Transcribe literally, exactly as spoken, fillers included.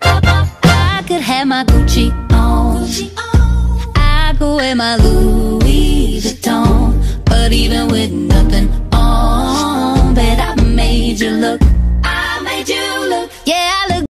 Papa, I could have my Gucci on. Gucci on. I go in my Louis